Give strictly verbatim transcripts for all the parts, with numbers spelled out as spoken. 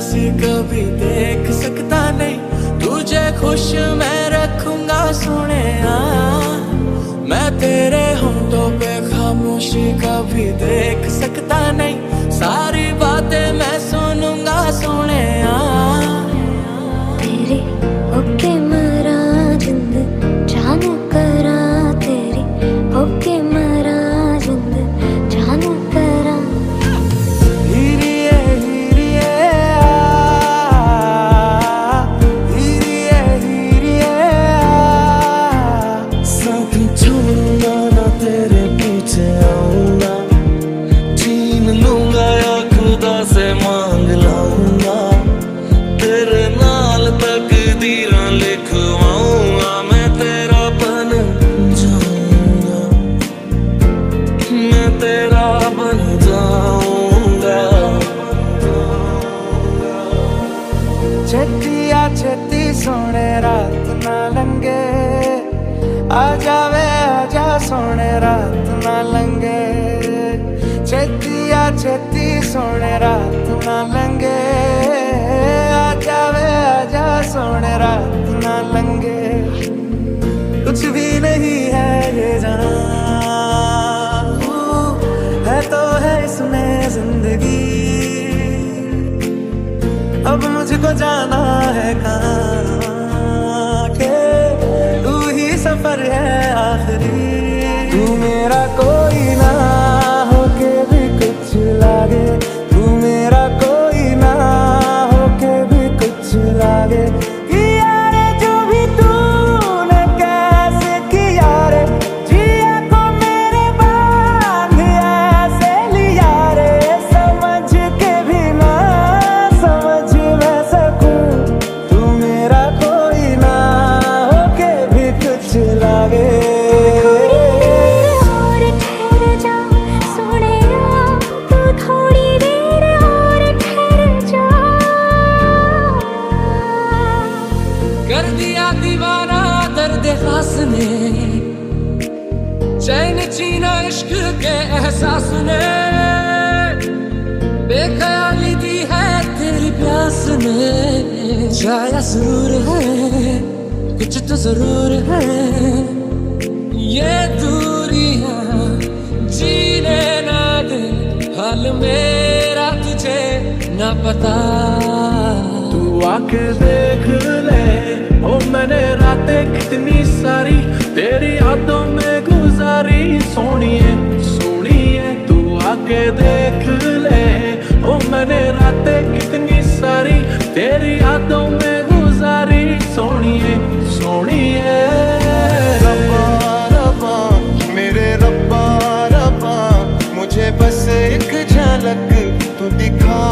से कभी देख सकता नहीं। तुझे खुश मैं रखूंगा सुने आ, मैं तेरे होंठों पे खामोशी कभी देख सकता नहीं। सारी बातें मैं सुनूंगा सुने आ, तेरे होके मरा जिंद जान करा, तेरे होके मरा जिंद जान करा। हिरिये हिरिये हिरिये हिरिये साथ छोड़ूंगा ना तेरे पीछे आऊंगा, छीन लूंगा या खुदा से मांग लाऊंगा, तेरे नाल तकदीर लिखवाऊंगा, मैं तेरा बन जाऊंगा, मैं तेरा बन जाऊंगा। छतिया छती सोने रात ना लंगे, आ जावे आजा सोने रात ना लंगे, छतिया छती सोने रात ना लंगे, आ जावे आजा सोने रात ना लंगे। कुछ भी नहीं है ये जहां, है तो है इसमें जिंदगी, अब मुझको जाना है कहाँ के, तू ही सफर है आखिरी। तू मेरा कोई ना होके भी कुछ लागे, तू मेरा कोई ना होके भी कुछ लागे, किया रे जो भी तूने कैसे किया रे, जिया को मेरे बांध ऐसे लिया रे, समझ के भी ना समझ मैं सकूं, तू मेरा कोई ना होके भी कुछ लागे। कर दिया दीवाना दर्द खास ने, चैन छीना इश्क के एहसास ने, बेख्याली दी है तेरी प्यास ने, जाया जरूर है कुछ तो जरूर है, ये दूरियां जीने ना दे, हाल मेरा तुझे ना पता। आके देख ले ओ मैंने रातें कितनी सारी तेरी यादों में गुजारी, सोनिए सोनिए तू आके देख ले ओ मैंने रातें कितनी सारी तेरी यादों में गुजारी, सोनिए सोनिए। रब्बा रब्बा मेरे रब्बा रब्बा मुझे बस एक झलक तू दिखा,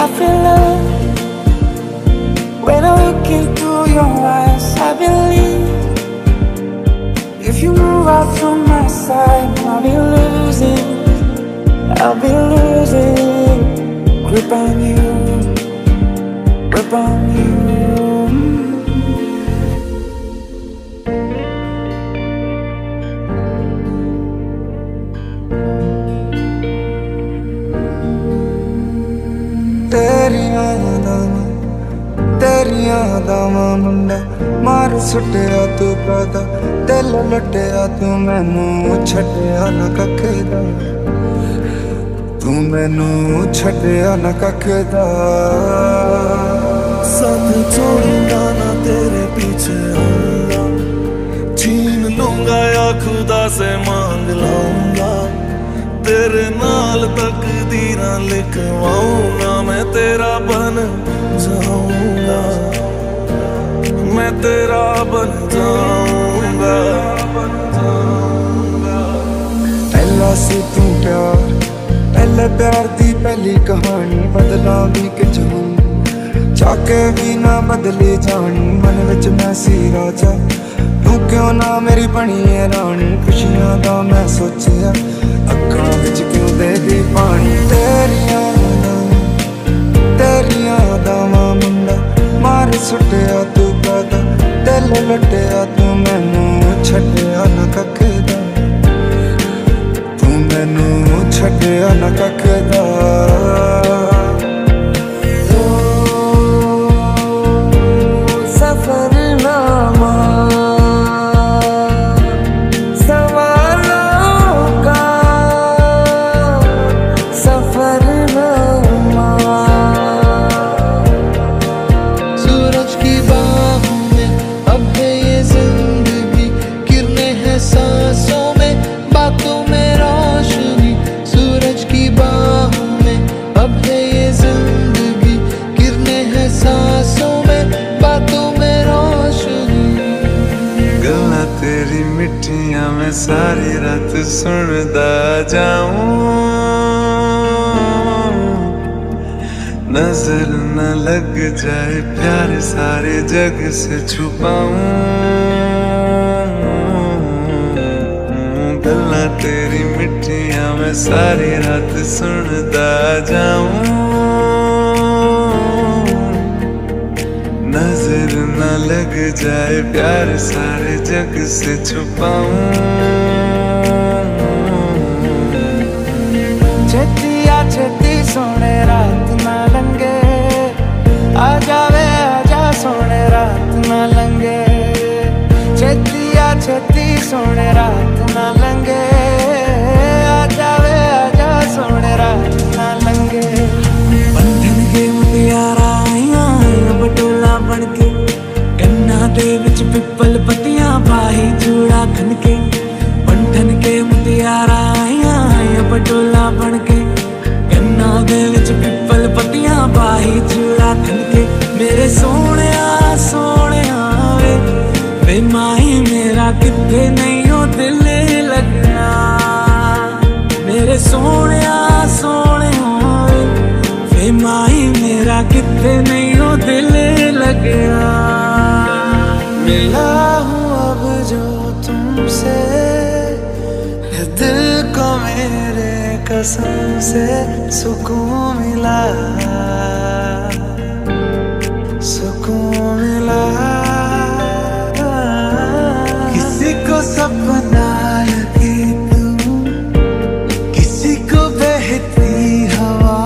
I feel love when I look into your eyes, I believe if you move out from my side, I'll be losing, I'll be losing grip on you, grip on you. मुंडा मार सुटिया तू पादा, दिल लुटिया तू मैनू छटिया ना कख दा, तू मैनू छटिया ना कख दा। साथ छोड़ूंगा ना तेरे पीछे आऊंगा, छीन लूंगा या खुदा से मांग लाऊंगा, तेरे नाल तकदीरां लिखवाऊंगा, मैं तेरा बन जाऊंगा, मैं तेरा बन जाऊंगा। पहला से तू प्यार, पहला प्यार दी पहली कहानी, बदला भी कि जहां के भी ना बदले जान, मन विच मैं सी राजा, तू क्यों ना मेरी बनी है रान। खुशियां दा मैं सोचया अखां विच क्यों दे दी पानी, तेरियां तेरियां दावां मुंडा मार सुटिया तू पैदा, दिल लटिया तू मैनू छड्डिया ना कखदा, तू मैनू छड्डिया ना कखदा। तेरी मिट्टियां मैं सारी रात सुनदा जाऊं, नजर न लग जाए प्यार सारे जग से छुपाऊं। गल्ला तेरी मिट्टियां मैं सारी रात सुनदा जाऊं, नजर न लग जाए प्यार सारे जग से छुपाऊं। छतिया छती सोने रात ना लंगे, आ जावे आजा सोने रात ना लंगे, छतिया छती सोने रात ना लंगे, आ जावे आजा सोने रात ना लंगे। बंधन के मुनियारा बटोला बन के गन्ना दे विच पिपल पत्तियां बाही चूड़ा खन के, बंधन के मुटियारा आया बटोला बन के गन्ना दे विच पिपल पत्तियां बाही चूड़ा खन के। मेरे सोने सोने वे वे माही मेरा किथे नहीं हो दिल लगना, मेरे सोने सोने वे वे माही मेरा किथे नहीं दिल लगया। मिला हूँ अब जो तुमसे है दिल को मेरे कसम से सुकून मिला, सुकून मिला। किसी को सपना लगे तू, किसी को बहती हवा,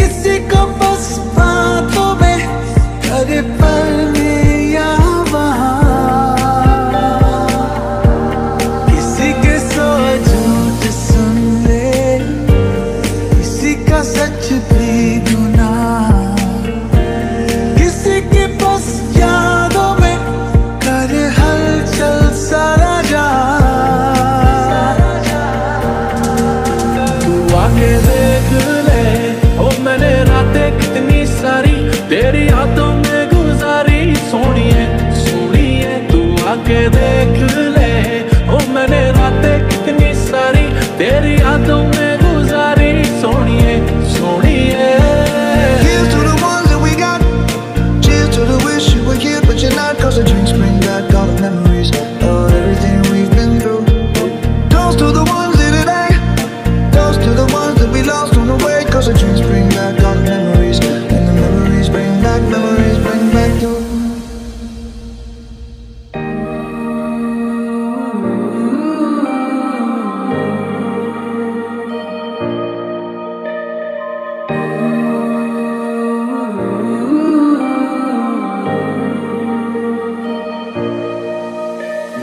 किसी को बस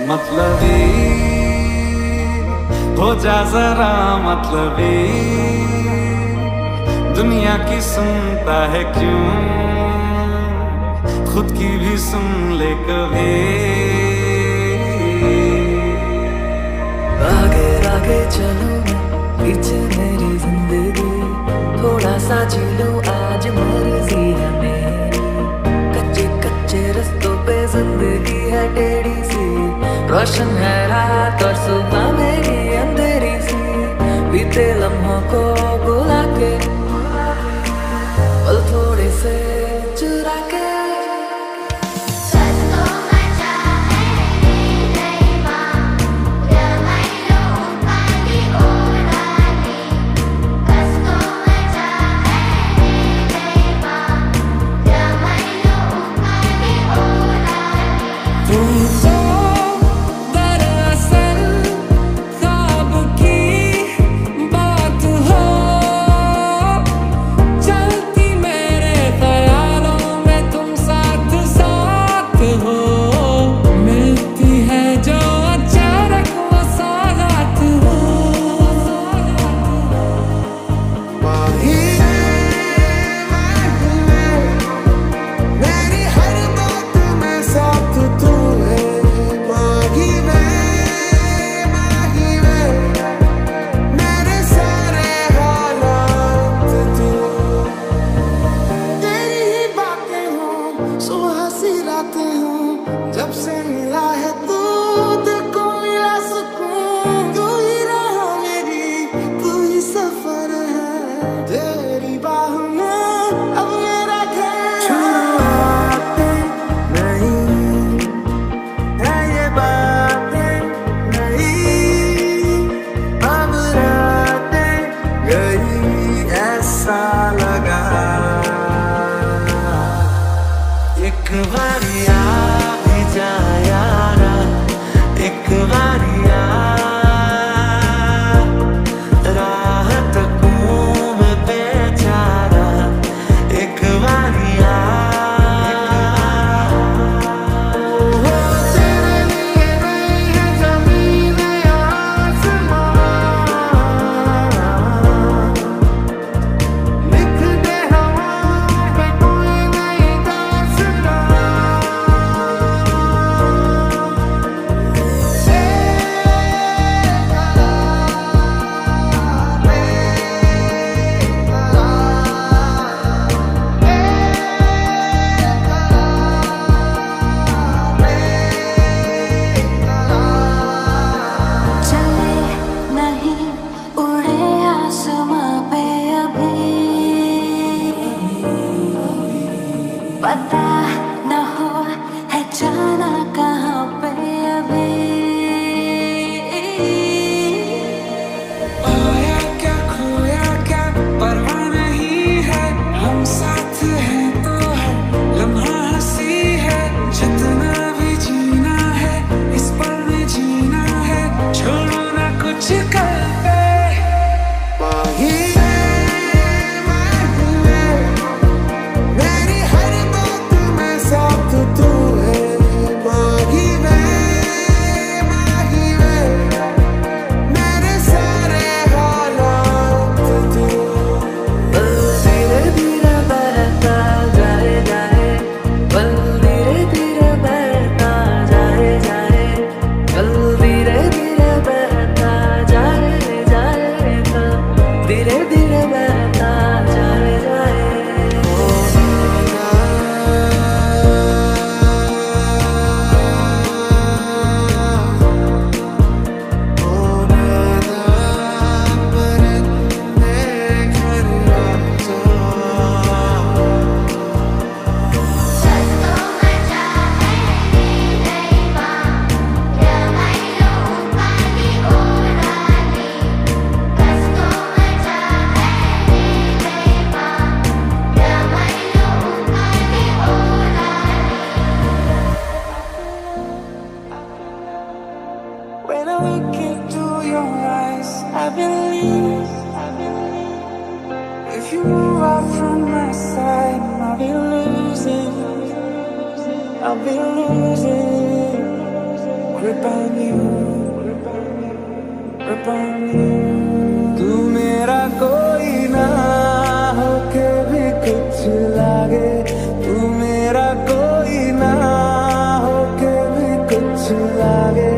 मतलबी हो जा जरा, मतलबी दुनिया की सुनता है क्यों, खुद की भी सुन ले कभी। आगे आगे चलो पीछे मेरी जिंदगी, थोड़ा सा जी लो आज मर्जी है मेरी, कच्चे कच्चे रस्तों पे जिंदगी है टेढ़ी सी, रोशन है रात और सुबह मेरी अंधेरी सी, बीते लम्हों को बुला के पल थोड़े से वारी आ जा यारा, एक वारी आ राह तकूम बेचारा, एक वारी आ तेरे लिए नहीं है ज़मीन आसमान, लिखते हवा पे कोई नहीं दास्तां। तेरा तेरा चले नहीं उड़े आसमां पे अभी, पता न हो है जाना कहाँ पे अभी। आया क्या खोया क्या परवाह नहीं है, हम साथ हैं तो हर लम्हा हंसी है। जितना भी जीना है इस पल में जीना है, छोड़ो ना कुछ कल पे। वही मैं हूँ, मेरी हर बात में साथ तू है। माही वे माही वे, मेरे सारे हालात तू। धीरे धीरे बहता जाए जाए पल, धीरे धीरे बहता जाए जाए पल, धीरे धीरे बहता जाए जाए पल, धीरे धीरे बहता जाए जाए। When I look into your eyes, I believe, I believe. If you move out from my side, I'll be losing, I'll be losing. Grip on you, grip on you. तू मेरा कोई ना हो के भी कुछ लागे, तू मेरा कोई ना हो के भी कुछ लागे।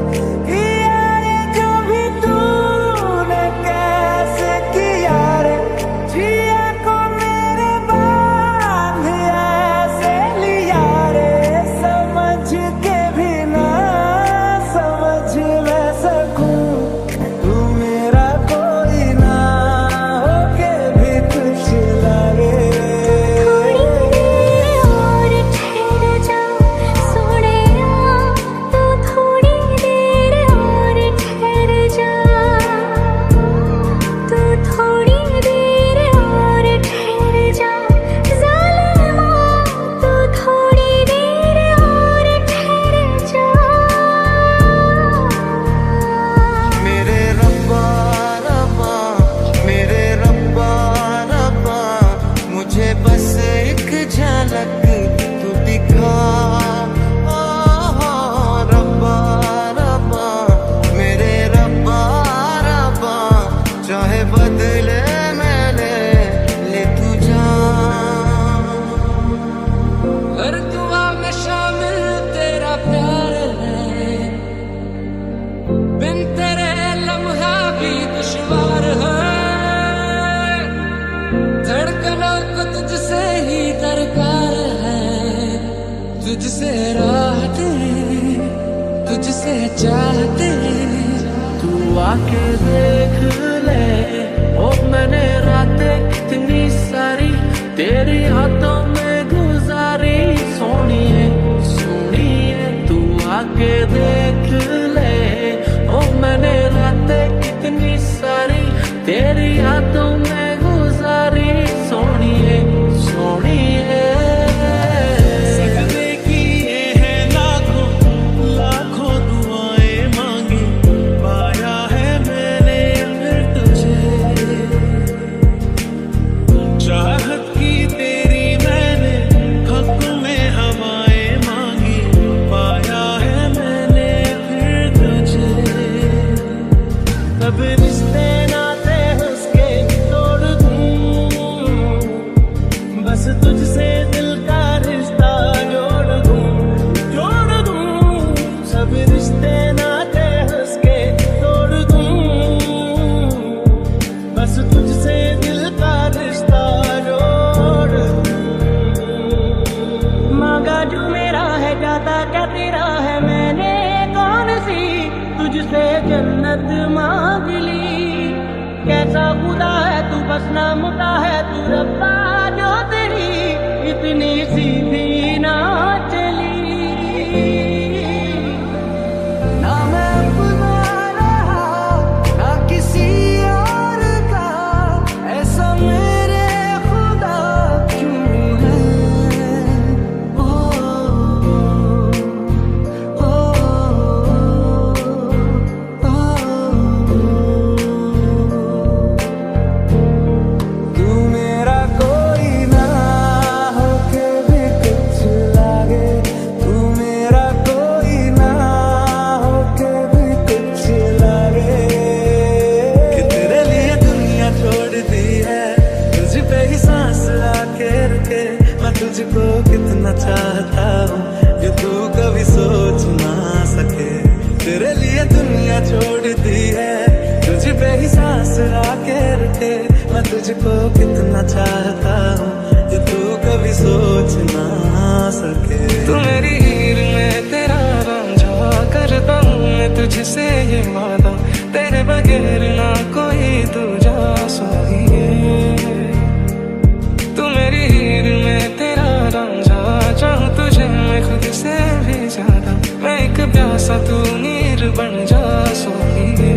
तुझसे राहते तुझसे चाहते, तू आके देख ले। ओ मैंने रातें कितनी सारी तेरे हाथों में गुजारी, सोनिए सोनिए तू आके देख ले। ओ मैंने रातें कितनी सारी तेरे हाथों में गुजारी, सोनिए सोनिए। तेरा है मैंने कौन सी तुझसे जन्नत मांग ली। कैसा खुदा है तू, बस नामुदा है तू रब्बा, जो तेरी इतनी सीधी ना चली। तुझको कितना चाहता हूँ जो तू कभी सोच ना सके। तेरे लिए दुनिया छोड़ दी है, तुझ पे ही सांस लाके रखे। मैं तुझको कितना चाहता हूँ जो तू कभी सोच ना सके। तू मेरी हीर में तेरा रंझा करता हूँ मैं तुझसे ये वादा, तेरे बगैर ना कोई दूजा सोहिए। चाहूं तुझे मैं खुद से भी ज्यादा, मैं एक प्यासा तू नीर बन जा सोनिए।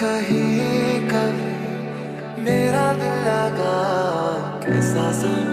कहीं कभी मेरा दिल लगा कैसा सा